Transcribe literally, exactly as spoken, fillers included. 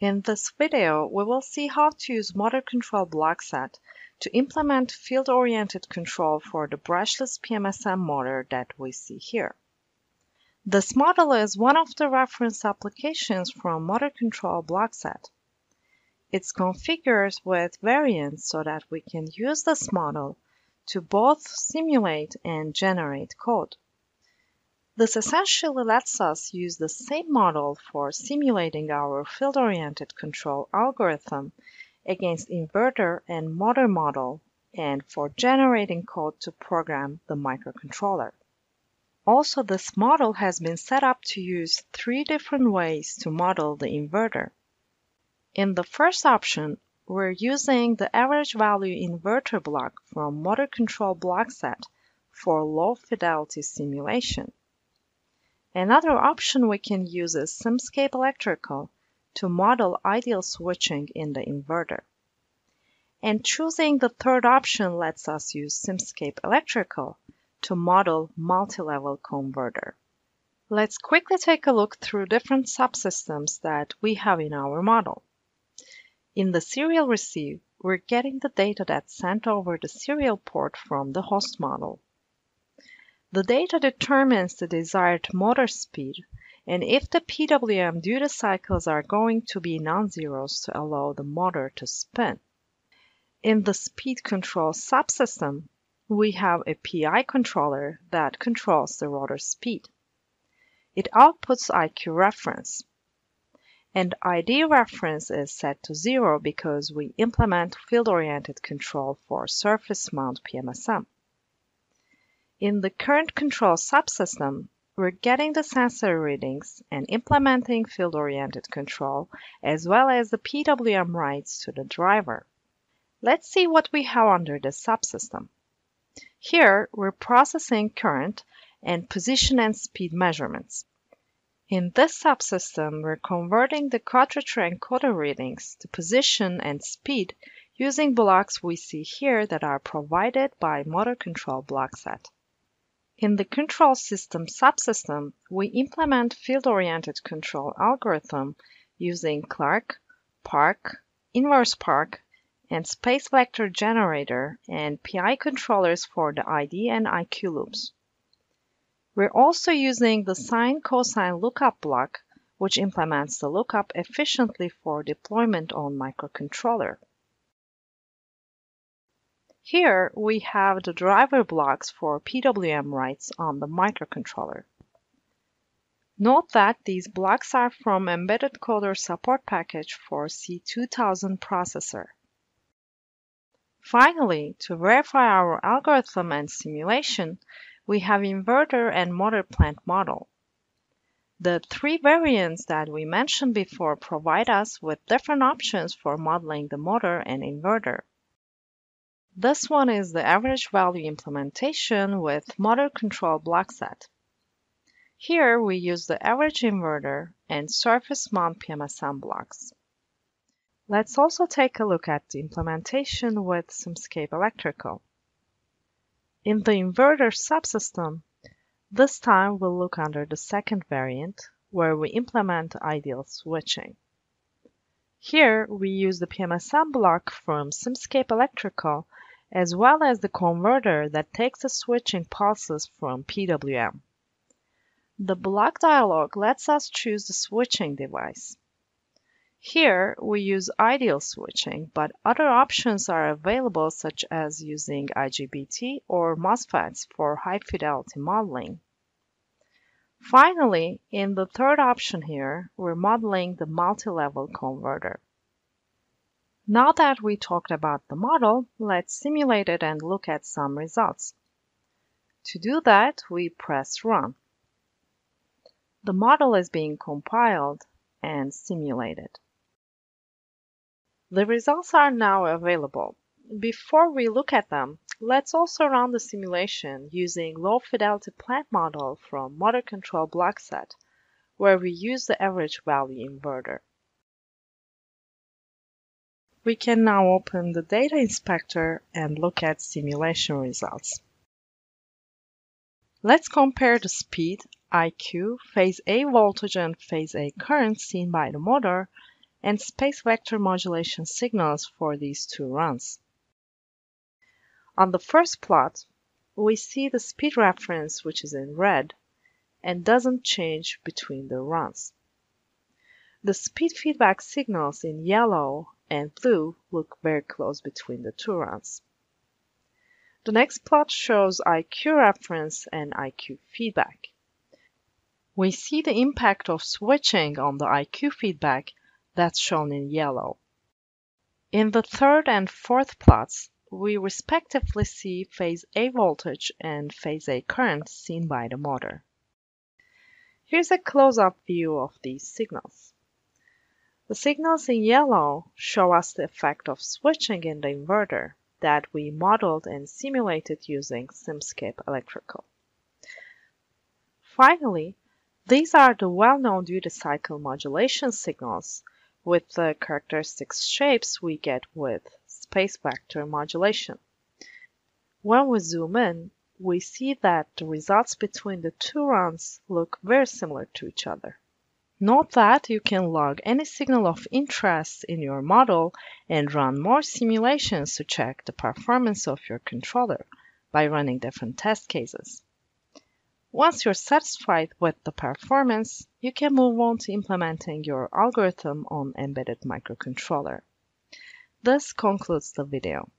In this video, we will see how to use Motor Control Blockset to implement field-oriented control for the brushless P M S M motor that we see here. This model is one of the reference applications from Motor Control Blockset. It's configured with variants so that we can use this model to both simulate and generate code. This essentially lets us use the same model for simulating our field-oriented control algorithm against inverter and motor model and for generating code to program the microcontroller. Also, this model has been set up to use three different ways to model the inverter. In the first option, we're using the average value inverter block from Motor Control Blockset for low fidelity simulation. Another option we can use is Simscape Electrical to model ideal switching in the inverter. And choosing the third option lets us use Simscape Electrical to model multi-level converter. Let's quickly take a look through different subsystems that we have in our model. In the serial receive, we're getting the data that's sent over the serial port from the host model. The data determines the desired motor speed and if the P W M duty cycles are going to be non-zeros to allow the motor to spin. In the speed control subsystem, we have a P I controller that controls the rotor speed. It outputs I Q reference. And I D reference is set to zero because we implement field-oriented control for surface mount P M S M. In the current control subsystem, we're getting the sensor readings and implementing field-oriented control as well as the P W M writes to the driver. Let's see what we have under this subsystem. Here, we're processing current and position and speed measurements. In this subsystem, we're converting the quadrature encoder readings to position and speed using blocks we see here that are provided by Motor Control Blockset. In the control system subsystem, we implement field-oriented control algorithm using Clarke, Park, Inverse Park, and Space Vector Generator and P I controllers for the I D and I Q loops. We're also using the sine-cosine lookup block, which implements the lookup efficiently for deployment on microcontroller. Here, we have the driver blocks for P W M writes on the microcontroller. Note that these blocks are from Embedded Coder Support package for C two thousand processor. Finally, to verify our algorithm and simulation, we have inverter and motor plant model. The three variants that we mentioned before provide us with different options for modeling the motor and inverter. This one is the average value implementation with Motor Control Blockset. Here we use the average inverter and surface mount P M S M blocks. Let's also take a look at the implementation with Simscape Electrical. In the inverter subsystem, this time we'll look under the second variant where we implement ideal switching. Here we use the P M S M block from Simscape Electrical as well as the converter that takes the switching pulses from P W M. The block dialog lets us choose the switching device. Here we use ideal switching, but other options are available such as using I G B T or MOSFETs for high fidelity modeling. Finally, in the third option here, we're modeling the multi-level converter. Now that we talked about the model, let's simulate it and look at some results. To do that, we press Run. The model is being compiled and simulated. The results are now available. Before we look at them, let's also run the simulation using low fidelity plant model from Motor Control Blockset, where we use the average value inverter. We can now open the data inspector and look at simulation results. Let's compare the speed, I Q, phase A voltage and phase A current seen by the motor and space vector modulation signals for these two runs. On the first plot, we see the speed reference, which is in red and doesn't change between the runs. The speed feedback signals in yellow and blue look very close between the two runs. The next plot shows I Q reference and I Q feedback. We see the impact of switching on the I Q feedback, that's shown in yellow. In the third and fourth plots, we respectively see phase A voltage and phase A current seen by the motor. Here's a close-up view of these signals. The signals in yellow show us the effect of switching in the inverter that we modeled and simulated using Simscape Electrical. Finally, these are the well-known duty cycle modulation signals with the characteristic shapes we get with space vector modulation. When we zoom in, we see that the results between the two runs look very similar to each other. Note that you can log any signal of interest in your model and run more simulations to check the performance of your controller by running different test cases. Once you're satisfied with the performance, you can move on to implementing your algorithm on embedded microcontroller. This concludes the video.